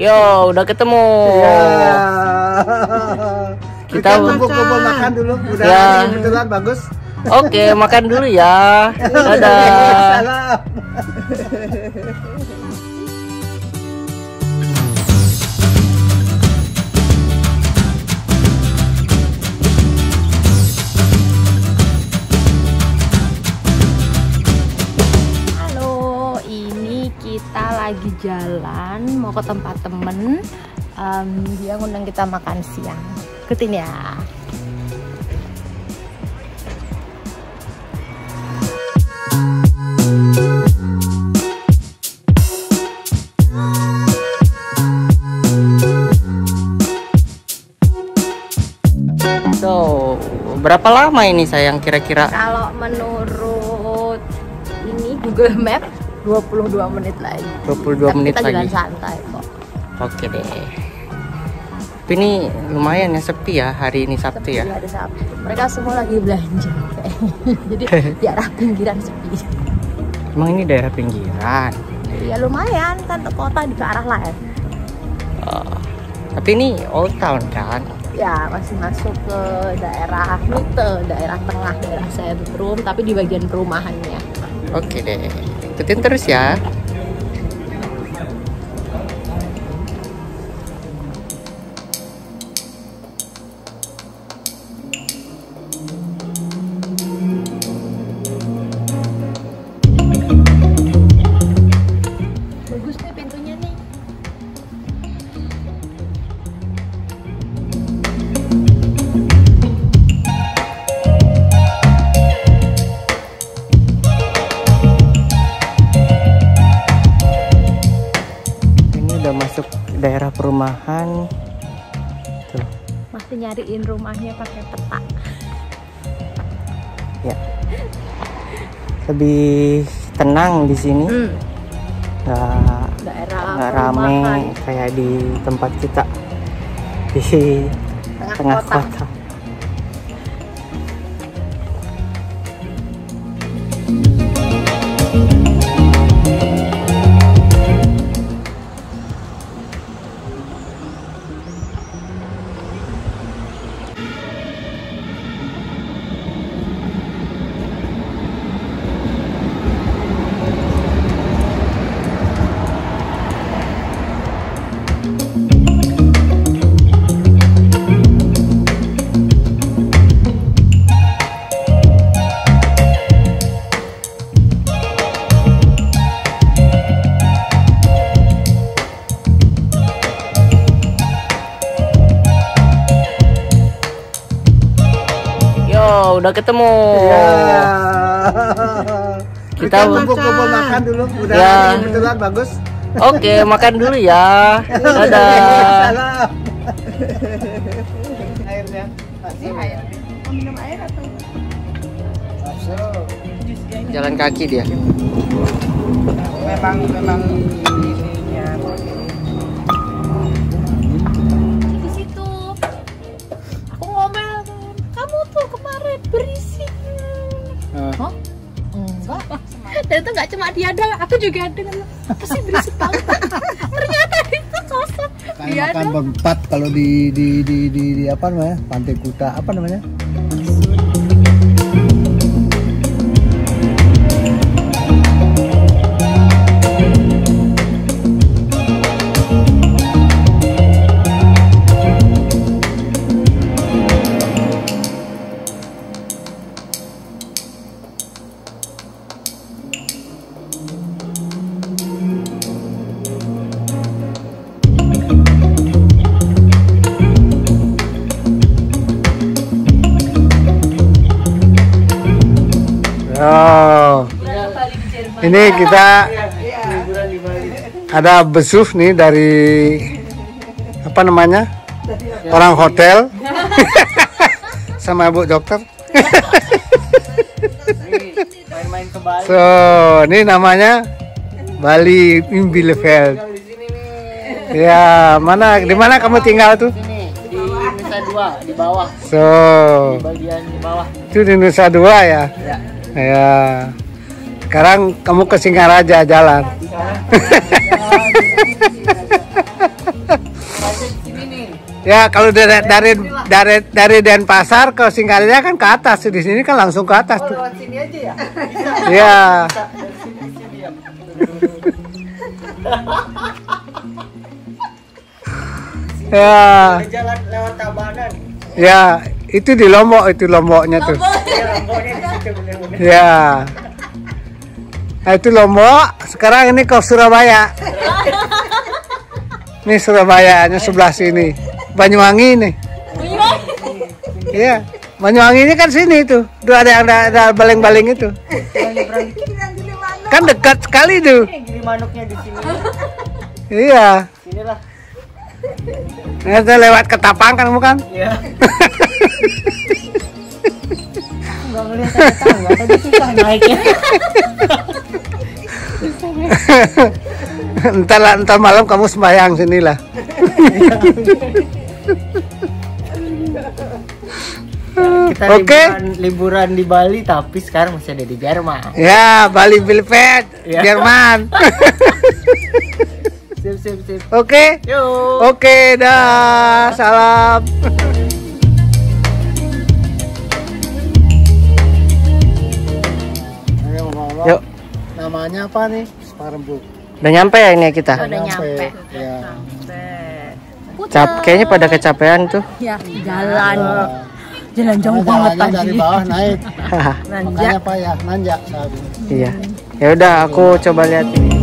Yo, udah ketemu. Ya. Kita kumpul makan dulu. Udah ya. Kebetulan bagus. Oke, makan dulu ya. Dadah. Salam. Kita lagi jalan mau ke tempat temen, dia ngundang kita makan siang. Ikutin ya. So, berapa lama ini sayang kira-kira? Kalau menurut ini Google Maps 22 menit lagi. 22 menit lagi. Kita jalan santai kok. Oke deh. Ini lumayan ya, sepi ya hari ini, Sabtu ya. Hari Sabtu. Mereka semua lagi belanja. Jadi daerah pinggiran sepi. Emang ini daerah pinggiran? Ya lumayan kan, kota di ke arah lain. Tapi ini old town kan? Ya masih masuk ke daerah Kuta, daerah tengah, daerah sentrum, tapi di bagian perumahannya. Oke deh. Ikutin terus ya. Bagus nih pintunya nih. Daerah perumahan tuh. Masih nyariin rumahnya pakai peta. Ya. Lebih tenang di sini. Nggak rame kayak di tempat kita di tengah kota. Udah ketemu. Ya. Kita kumpul makan dulu. Udah ya. Kebetulan bagus. Oke, makan dulu ya. Dadah. Salam. Airnya. Masih air. Mau minum air atau? Jalan kaki dia. Memang ininya. Di situ. Aku ngomel. Kamu tuh kemarin berisik. Hah? Enggak. Dan itu nggak cuma dia doang, aku juga dengar. Apa sih berisik banget? Ternyata itu kosong. Dia makan berempat kalau di apa namanya? Pantai Kuta, apa namanya? Ini kita ada besuf nih dari apa namanya orang hotel sama bu dokter. So ini namanya Bali Bielefeld. Ya mana di mana kamu tinggal tuh? Di Nusa Dua di bawah. So di bagian bawah. Itu di Nusa Dua ya. Ya. Sekarang kamu ke Singaraja jalan. Ya kalau dari Denpasar ke Singaraja kan ke atas, di sini kan langsung ke atas. Oh, lewat sini aja ya? Iya. Ya. Jalan lewat Tabanan. Ya, itu di Lombok, itu Lomboknya tuh. Ya. Nah, itu Lombok, sekarang ini ke Surabaya. Ini Surabaya, hanya sebelah sini. Banyuwangi ini. Iya, Banyuwangi ini kan sini itu. Tuh ada baling-baling itu. Kan dekat sekali tuh. Gili manuknya di sini. Iya. Sinilah. Nah, lewat Ketapang kan bukan? Iya. Enggak ngelihat tangga, tadi susah naiknya. Entar malam kamu sembahyang sinilah. Kita okay. liburan di Bali, tapi sekarang masih ada di Jerman. Ya, Bali, Bielefeld, ya. Jerman. Sip. Oke. Okay? Oke, dah. Salam. Yuk. Namanya apa nih? Sparembuk. Udah nyampe ya ini kita? Udah nyampe. Ya. Kayaknya pada kecapean tuh. Ya, jalan jauh banget tadi. Dari bawah naik. Nanjak. Makanya apa ya? Nanjak. Iya. Ya udah, aku coba lihat ini.